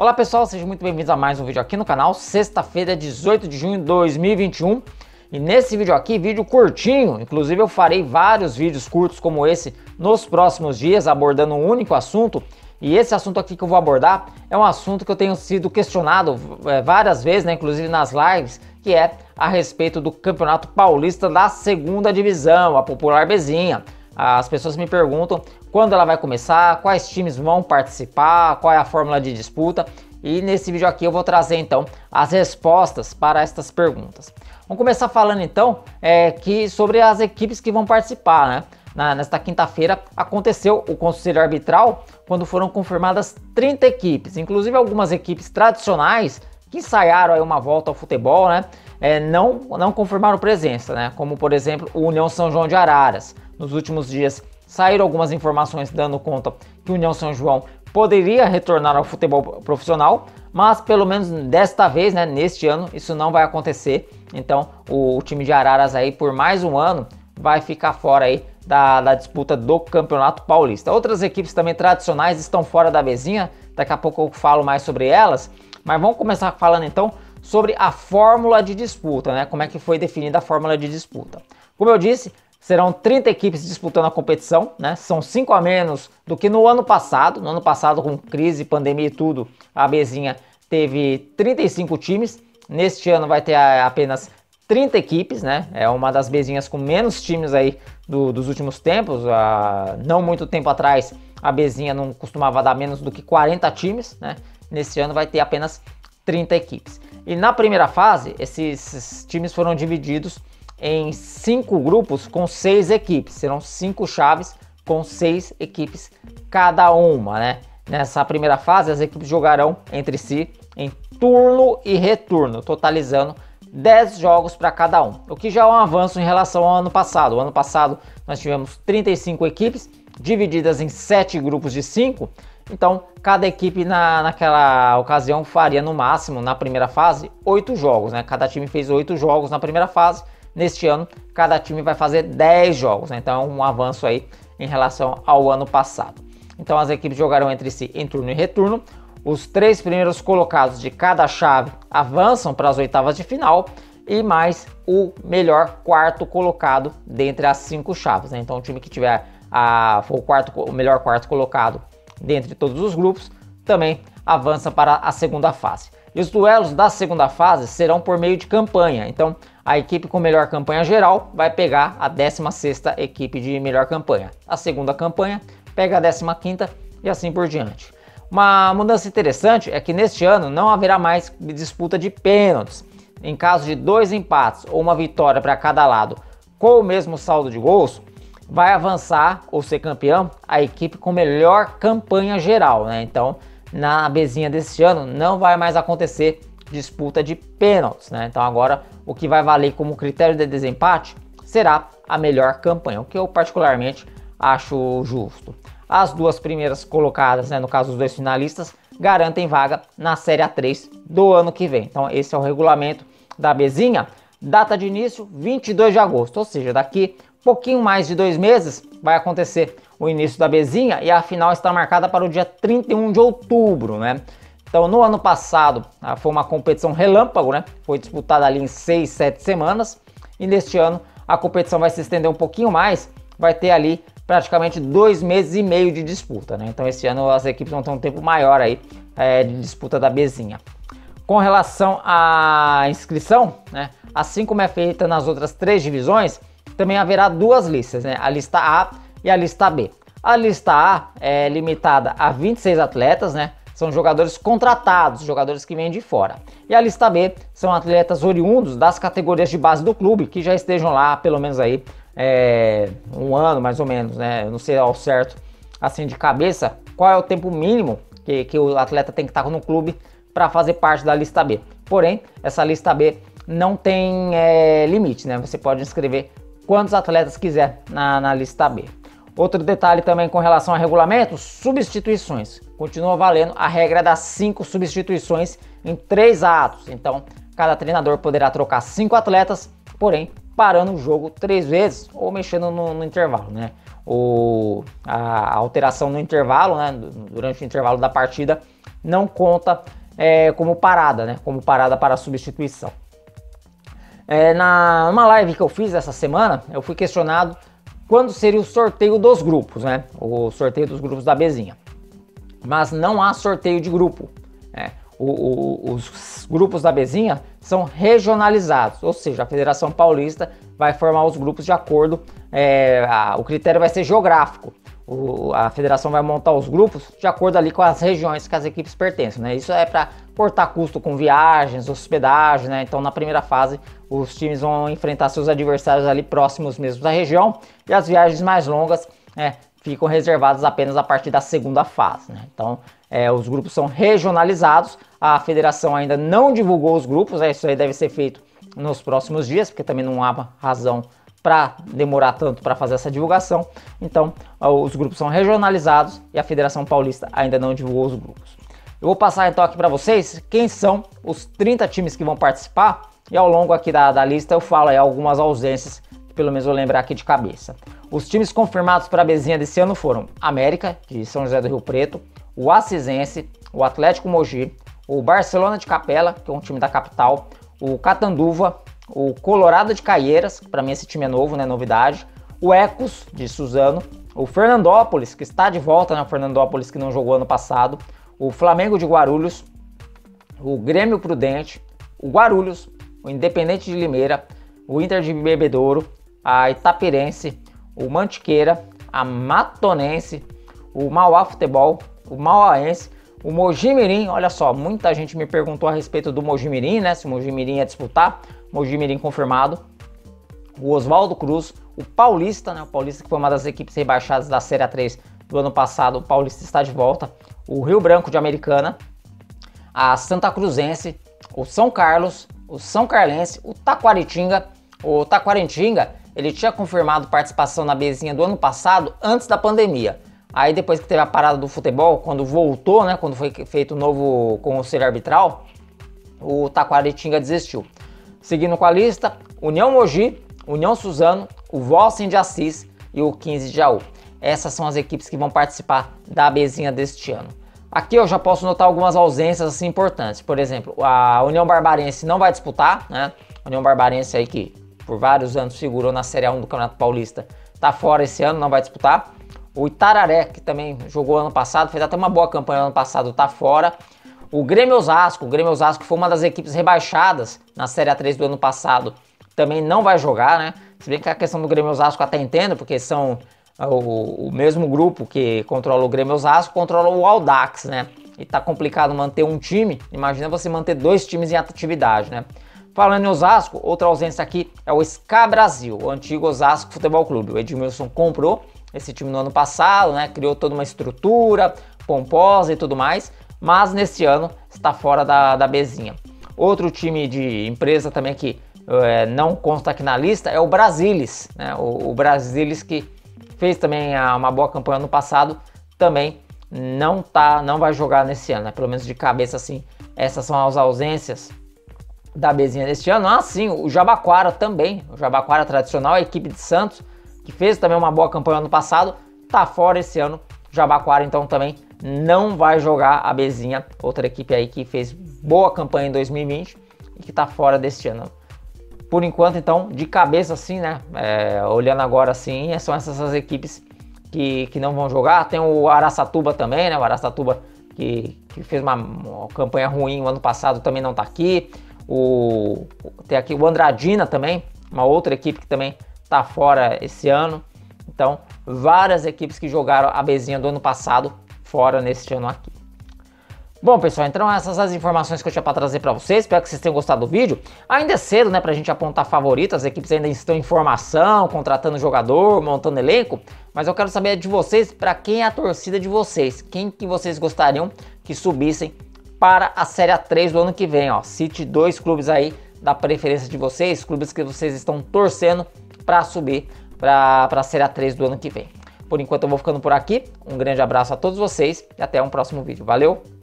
Olá pessoal, sejam muito bem-vindos a mais um vídeo aqui no canal, sexta-feira, 18 de junho de 2021. E nesse vídeo aqui, vídeo curtinho, inclusive eu farei vários vídeos curtos como esse nos próximos dias, abordando um único assunto. E esse assunto aqui que eu vou abordar é um assunto que eu tenho sido questionado várias vezes, né, inclusive nas lives, que é a respeito do Campeonato Paulista da Segunda Divisão, a Popular Bezinha. As pessoas me perguntam quando ela vai começar, quais times vão participar, qual é a fórmula de disputa. E nesse vídeo aqui eu vou trazer então as respostas para estas perguntas. Vamos começar falando então sobre as equipes que vão participar, né? Nesta quinta-feira aconteceu o conselho arbitral, quando foram confirmadas 30 equipes, inclusive algumas equipes tradicionais que ensaiaram aí uma volta ao futebol, né? Não confirmaram presença, né? Como por exemplo o União São João de Araras. Nos últimos dias saíram algumas informações dando conta que o União São João poderia retornar ao futebol profissional, mas pelo menos desta vez, né, neste ano, isso não vai acontecer. Então o time de Araras aí por mais um ano vai ficar fora aí da disputa do Campeonato Paulista. Outras equipes também tradicionais estão fora da Bezinha, daqui a pouco eu falo mais sobre elas, mas vamos começar falando então sobre a fórmula de disputa, né? Como é que foi definida a fórmula de disputa. Como eu disse, serão 30 equipes disputando a competição, né? São 5 a menos do que no ano passado. No ano passado, com crise, pandemia e tudo, a Bezinha teve 35 times. Neste ano vai ter apenas 30 equipes, né? É uma das Bezinhas com menos times aí dos últimos tempos. Não muito tempo atrás, a Bezinha não costumava dar menos do que 40 times, né? Neste ano vai ter apenas 30 equipes. E na primeira fase, esses times foram divididos em 5 grupos com 6 equipes. Serão 5 chaves com 6 equipes cada uma, né? Nessa primeira fase, as equipes jogarão entre si em turno e retorno, totalizando 10 jogos para cada um, o que já é um avanço em relação ao ano passado. O ano passado nós tivemos 35 equipes divididas em 7 grupos de 5, então cada equipe naquela ocasião faria no máximo na primeira fase 8 jogos, né? Cada time fez 8 jogos na primeira fase. Neste ano, cada time vai fazer 10 jogos, né? Então é um avanço aí em relação ao ano passado. Então as equipes jogarão entre si em turno e retorno. Os 3 primeiros colocados de cada chave avançam para as oitavas de final e mais o melhor quarto colocado dentre as 5 chaves, né? Então o time que tiver o melhor quarto colocado dentre todos os grupos também avança para a segunda fase. E os duelos da segunda fase serão por meio de campanha. Então a equipe com melhor campanha geral vai pegar a 16ª equipe de melhor campanha. A segunda campanha pega a 15ª e assim por diante. Uma mudança interessante é que neste ano não haverá mais disputa de pênaltis. Em caso de 2 empates ou uma vitória para cada lado com o mesmo saldo de gols, vai avançar ou ser campeão a equipe com melhor campanha geral, né? Então na Bezinha deste ano não vai mais acontecer disputa de pênaltis, né? Então agora o que vai valer como critério de desempate será a melhor campanha, o que eu particularmente acho justo. As 2 primeiras colocadas, né, no caso os 2 finalistas, garantem vaga na Série A3 do ano que vem. Então esse é o regulamento da Bezinha. Data de início 22 de agosto, ou seja, daqui pouquinho mais de 2 meses vai acontecer o início da Bezinha e a final está marcada para o dia 31 de outubro, né? Então no ano passado foi uma competição relâmpago, né? Foi disputada ali em 6-7 semanas e neste ano a competição vai se estender um pouquinho mais, vai ter ali praticamente 2 meses e meio de disputa, né? Então esse ano as equipes vão ter um tempo maior aí de disputa da Bezinha. Com relação à inscrição, né? Assim como é feita nas outras 3 divisões, também haverá 2 listas, né? A lista A e a lista B. A lista A é limitada a 26 atletas, né? São jogadores contratados, jogadores que vêm de fora. E a lista B são atletas oriundos das categorias de base do clube, que já estejam lá pelo menos aí um ano mais ou menos, né? Eu não sei ao certo, assim de cabeça, qual é o tempo mínimo que o atleta tem que estar no clube para fazer parte da lista B. Porém, essa lista B não tem limite, né? Você pode inscrever quantos atletas quiser na lista B. Outro detalhe também com relação ao regulamento, substituições. Continua valendo a regra das 5 substituições em 3 atos. Então, cada treinador poderá trocar 5 atletas, porém, parando o jogo 3 vezes ou mexendo no intervalo, né? Ou a alteração no intervalo, né? Durante o intervalo da partida não conta como parada, né? Como parada para substituição. Numa live que eu fiz essa semana, eu fui questionado quando seria o sorteio dos grupos, né? O sorteio dos grupos da Bezinha. Mas não há sorteio de grupo, né? Os grupos da Bezinha são regionalizados, ou seja, a Federação Paulista vai formar os grupos de acordo, o critério vai ser geográfico, a federação vai montar os grupos de acordo ali com as regiões que as equipes pertencem, né? Isso é para cortar custo com viagens, hospedagem, né? Então na primeira fase os times vão enfrentar seus adversários ali próximos mesmo da região e as viagens mais longas, né, ficam reservadas apenas a partir da segunda fase, né? Então os grupos são regionalizados, a federação ainda não divulgou os grupos, né? Isso aí deve ser feito nos próximos dias, porque também não há razão para demorar tanto para fazer essa divulgação. Então os grupos são regionalizados e a Federação Paulista ainda não divulgou os grupos. Eu vou passar então aqui para vocês quem são os 30 times que vão participar e ao longo aqui da lista eu falo aí algumas ausências, pelo menos eu lembrar aqui de cabeça. Os times confirmados para a Bezinha desse ano foram América, de São José do Rio Preto, o Assisense, o Atlético Mogi, o Barcelona de Capela, que é um time da capital, o Catanduva, o Colorado de Caieiras, que para mim esse time é novo, né, novidade, o Ecos, de Suzano, o Fernandópolis, que está de volta, né, o Fernandópolis que não jogou ano passado, o Flamengo de Guarulhos, o Grêmio Prudente, o Guarulhos, o Independente de Limeira, o Inter de Bebedouro, a Itapirense, o Mantiqueira, a Matonense, o Mauá Futebol, o Mauaense, o Mojimirim. Olha só, muita gente me perguntou a respeito do Mojimirim, né, se o Mojimirim ia disputar, Mojimirim confirmado, o Oswaldo Cruz, o Paulista, né, o Paulista que foi uma das equipes rebaixadas da Série A3 do ano passado, o Paulista está de volta, o Rio Branco de Americana, a Santa Cruzense, o São Carlos, o São Carlense, o Taquaritinga. O Taquaritinga, ele tinha confirmado participação na Bezinha do ano passado, antes da pandemia. Aí depois que teve a parada do futebol, quando voltou, né, quando foi feito o novo conselho arbitral, o Taquaritinga desistiu. Seguindo com a lista, União Mogi, União Suzano, o Volsen de Assis e o 15 de Jaú. Essas são as equipes que vão participar da Bezinha deste ano. Aqui eu já posso notar algumas ausências assim importantes. Por exemplo, a União Barbarense não vai disputar, né? A União Barbarense aí que por vários anos figurou na Série A1 do Campeonato Paulista, tá fora esse ano, não vai disputar. O Itararé, que também jogou ano passado, fez até uma boa campanha ano passado, tá fora. O Grêmio Osasco foi uma das equipes rebaixadas na Série A3 do ano passado, também não vai jogar, né? Se bem que a questão do Grêmio Osasco eu até entendo, porque são o mesmo grupo que controla o Grêmio Osasco, controla o Audax, né? E tá complicado manter um time, imagina você manter 2 times em atividade, né? Falando em Osasco, outra ausência aqui é o SCA Brasil, o antigo Osasco Futebol Clube. O Edmilson comprou esse time no ano passado, né? Criou toda uma estrutura pomposa e tudo mais, mas nesse ano está fora da Bezinha. Outro time de empresa também que não consta aqui na lista é o Brasilis, né? O Brasilis que fez também uma boa campanha no passado, também não vai jogar nesse ano, né? Pelo menos de cabeça assim, essas são as ausências da Bezinha deste ano. Ah, sim, o Jabaquara também, o Jabaquara tradicional, a equipe de Santos, que fez também uma boa campanha no passado, tá fora esse ano. Jabaquara então também não vai jogar a Bezinha, outra equipe aí que fez boa campanha em 2020 e que tá fora deste ano. Por enquanto, então, de cabeça assim, né, olhando agora assim, são essas equipes que não vão jogar. Tem o Araçatuba também, né, o Araçatuba que fez uma campanha ruim o ano passado, também não tá aqui. Tem aqui o Andradina também, uma outra equipe que também tá fora esse ano. Então, várias equipes que jogaram a Bezinha do ano passado fora neste ano aqui. Bom, pessoal, então essas são as informações que eu tinha para trazer para vocês. Espero que vocês tenham gostado do vídeo. Ainda é cedo, né, para a gente apontar favoritos. As equipes ainda estão em formação, contratando jogador, montando elenco. Mas eu quero saber de vocês, para quem é a torcida de vocês. Quem que vocês gostariam que subissem para a Série A3 do ano que vem, ó. Cite 2 clubes aí da preferência de vocês, clubes que vocês estão torcendo para subir para a Série A3 do ano que vem. Por enquanto eu vou ficando por aqui. Um grande abraço a todos vocês e até um próximo vídeo. Valeu!